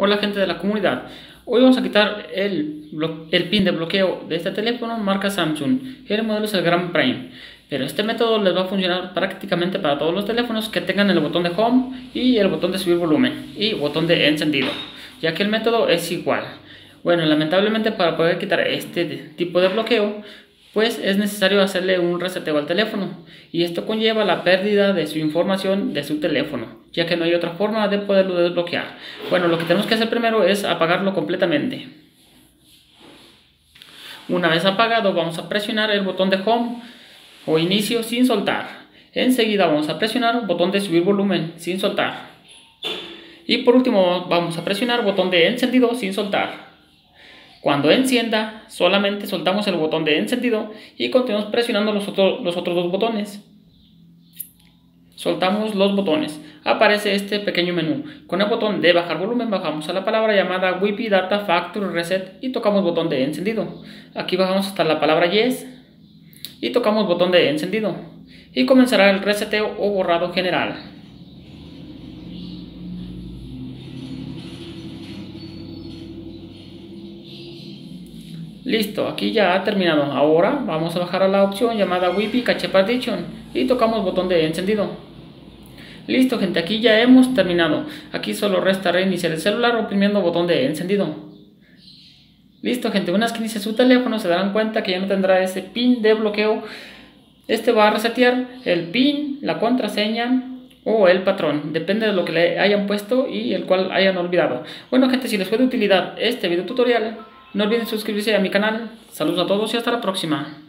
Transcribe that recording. Hola gente de la comunidad, hoy vamos a quitar el pin de bloqueo de este teléfono marca Samsung. El modelo es el Grand Prime, pero este método les va a funcionar prácticamente para todos los teléfonos que tengan el botón de Home y el botón de subir volumen y botón de encendido, ya que el método es igual. Bueno, lamentablemente para poder quitar este tipo de bloqueo pues es necesario hacerle un reseteo al teléfono, y esto conlleva la pérdida de su información de su teléfono, ya que no hay otra forma de poderlo desbloquear. Bueno, lo que tenemos que hacer primero es apagarlo completamente. Una vez apagado, vamos a presionar el botón de Home o inicio sin soltar. Enseguida vamos a presionar el botón de subir volumen sin soltar. Y por último vamos a presionar el botón de encendido sin soltar. Cuando encienda, solamente soltamos el botón de encendido y continuamos presionando los otros dos botones. Soltamos los botones. Aparece este pequeño menú. Con el botón de bajar volumen bajamos a la palabra llamada Wi-Fi Data Factory Reset y tocamos botón de encendido. Aquí bajamos hasta la palabra Yes y tocamos botón de encendido. Y comenzará el reseteo o borrado general. Listo, aquí ya ha terminado. Ahora vamos a bajar a la opción llamada Wi-Fi Cache Partition y tocamos botón de encendido. Listo gente, aquí ya hemos terminado. Aquí solo resta reiniciar el celular oprimiendo botón de encendido. Listo gente, una vez que inicie su teléfono se darán cuenta que ya no tendrá ese pin de bloqueo. Este va a resetear el pin, la contraseña o el patrón, depende de lo que le hayan puesto y el cual hayan olvidado. Bueno gente, si les fue de utilidad este video tutorial, no olviden suscribirse a mi canal. Saludos a todos y hasta la próxima.